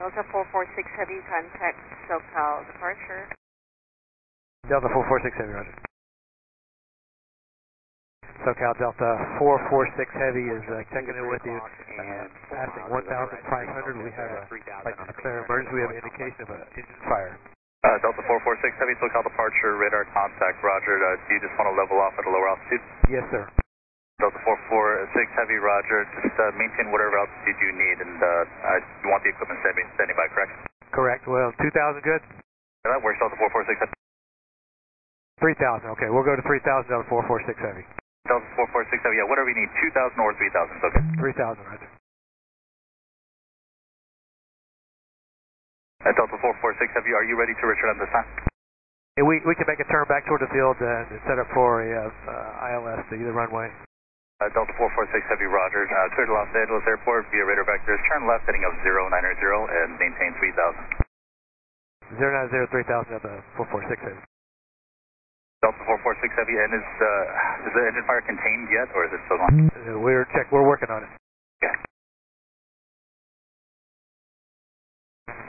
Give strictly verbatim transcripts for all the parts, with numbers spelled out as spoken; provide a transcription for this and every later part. Delta four forty-six Heavy, contact SoCal Departure. Delta four forty-six Heavy, roger. SoCal Delta four forty-six Heavy is uh, checking in with you. And passing one thousand five hundred, we have a like to declare emergency. We have an indication of an engine fire. Uh, Delta four forty-six Heavy, SoCal Departure, radar contact, roger. Uh, do you just want to level off at a lower altitude? Yes, sir. Delta four forty-six Heavy, roger. Just uh, maintain whatever altitude you need, and uh, uh, you want the equipment standing by, correct? Correct. Well, two thousand good? Yeah, that works, Delta four forty-six Heavy. three thousand, okay. We'll go to three thousand, Delta four forty-six Heavy. Delta four forty-six Heavy, yeah, whatever you need, two thousand or three thousand, okay. three thousand, right. Uh, Delta four forty-six Heavy, are you ready to return at this time? Yeah, we, we can make a turn back toward the field and set up for a uh, I L S to either runway. Uh, Delta four forty-six Heavy, roger. Uh, clear to Los Angeles Airport via radar vectors. Turn left, heading up zero nine zero and maintain three thousand. zero nine zero, three thousand at the four forty-six Heavy. Delta four forty-six Heavy, and is, uh, is the engine fire contained yet, or is it still on? Uh, we're check. We're working on it. Okay.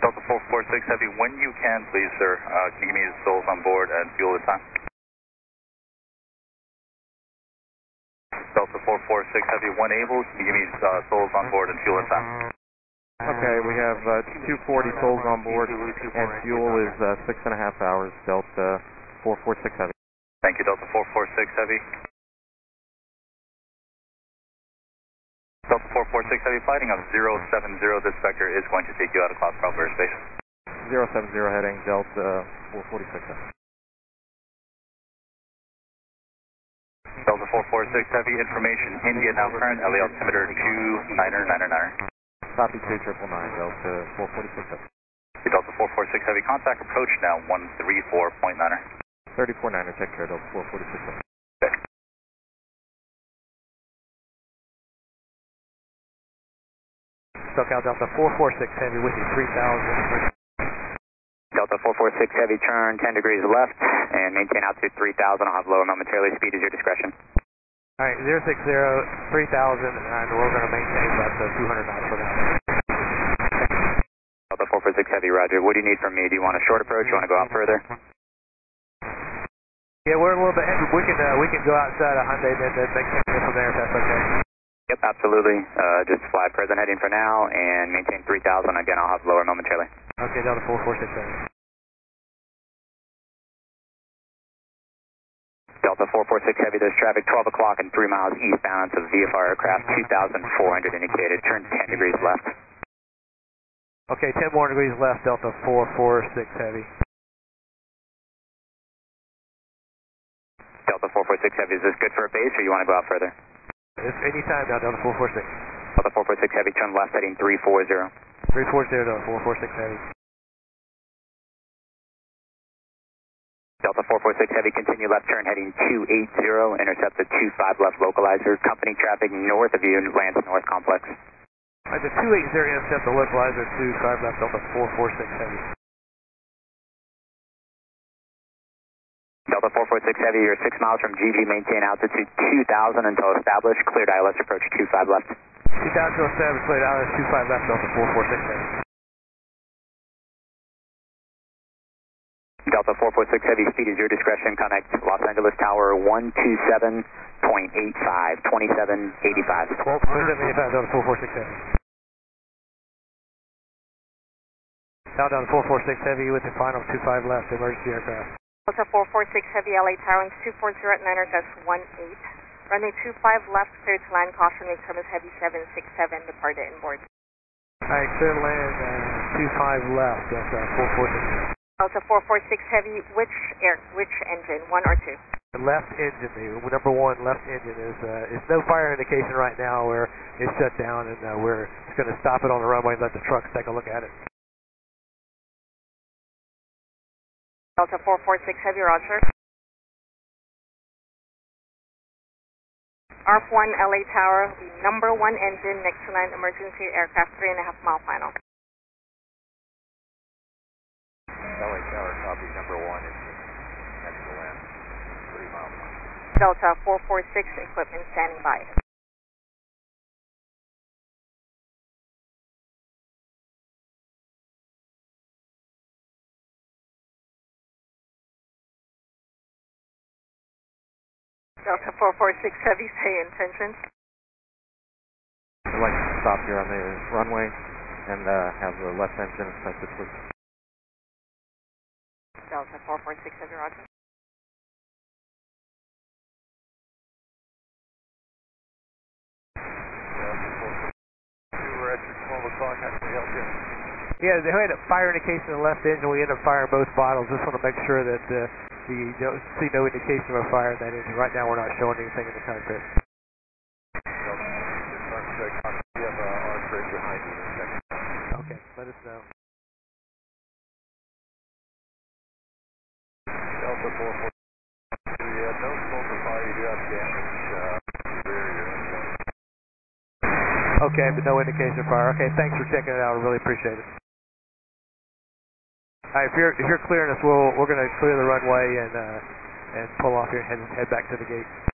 Delta four forty-six Heavy, when you can, please, sir, uh, can you give me the souls on board and fuel at the time? Delta four forty-six Heavy, one able, can you give me uh, souls on board and fuel in time? Okay, we have uh, two forty souls on board, and fuel is uh, six and a half hours, Delta four forty-six Heavy. Thank you, Delta four forty-six Heavy. Delta four forty-six Heavy, fighting on zero seven zero, this vector is going to take you out of Class Bravo airspace. zero seven zero heading, Delta four forty-six Heavy. Delta four forty-six Heavy, information, India now current, L A altimeter two niner niner niner. Copy two triple nine, Delta four forty-six Heavy. Delta four forty-six Heavy, contact approach now one three four point niner. three four niner, take care, Delta four forty-six Heavy. Okay. SoCal Delta four forty-six Heavy with you, three thousand. Delta four forty-six Heavy, turn ten degrees left and maintain altitude three thousand. I'll have lower momentarily. Speed is your discretion. All right, zero six zero, three thousand, and we're going to maintain about the two hundred knots for now. Delta four forty-six Heavy, roger. What do you need from me? Do you want a short approach? Do you want to go out further? Yeah, we're a little bit. We can uh, we can go outside a Hyundai and then make it from there if that's okay. Yep, absolutely. Uh, just fly present heading for now and maintain three thousand. Again, I'll have lower momentarily. Okay, Delta four forty-six Heavy. Delta four forty-six Heavy, there's traffic twelve o'clock and three miles eastbound of V F R aircraft two thousand four hundred indicated. Turn ten degrees left. Okay, ten more degrees left, Delta four forty-six Heavy. Delta four forty-six Heavy, is this good for a base or you want to go out further? It's any time now, Delta four forty-six. Delta four forty-six Heavy, turn left heading three four zero. three four zero to four forty-six Heavy. Delta four forty-six Heavy, continue left turn heading two eight zero, intercept the two five left localizer. Company traffic north of you, lands north complex. All right, the two eight zero intercept the localizer, two five left, Delta four forty-six Heavy. Delta four forty-six Heavy, you're six miles from G G, maintain altitude two thousand until established, cleared I L S approach two five left. two thousand seven, cleared out at two five left, Delta four forty-six Heavy. Delta four forty-six Heavy, speed is your discretion. Connect Los Angeles Tower one two seven point eight five, twenty-seven eighty-five. twelve seventy-five, Delta four forty-six Heavy. Now down four forty-six Heavy with the final two five left, emergency aircraft. Delta four forty-six Heavy, L A Tower, two four zero at niner gust one eight. Runway two five left, clear to land, caution, make turn Heavy seven six seven, depart and board. Alright, clear to land, uh, two five left, Delta four forty-six. Delta four forty-six Heavy, which air, which engine, one or two? The left engine, the number one left engine is, uh, it's no fire indication right now where it's shut down, and uh, we're just going to stop it on the runway and let the trucks take a look at it. Delta four forty-six Heavy, roger. A R P one L A Tower, the number one engine, next to land, emergency aircraft, three and a half mile final. L A Tower, copy, number one engine, next to land, three mile final. Delta four forty-six, equipment standing by. Delta four forty-six Heavy, say intentions. I'd like to stop here on the runway and uh, have the left engine inspected, please. Delta four forty-six Heavy, roger. Yeah, they had a fire indication in the left engine. We ended up firing both bottles. Just want to make sure that uh, we don't see no indication of a fire in that engine. Right now, we're not showing anything in the cockpit. Okay, let us know. Delta four forty-six, you had no smoke or fire. You do have damage to the rear of your engine. Okay, but no indication of fire. Okay, thanks for checking it out. I really appreciate it. All right, if you're if you're clearing us, we'll we're gonna clear the runway and uh, and pull off here and head, head back to the gate.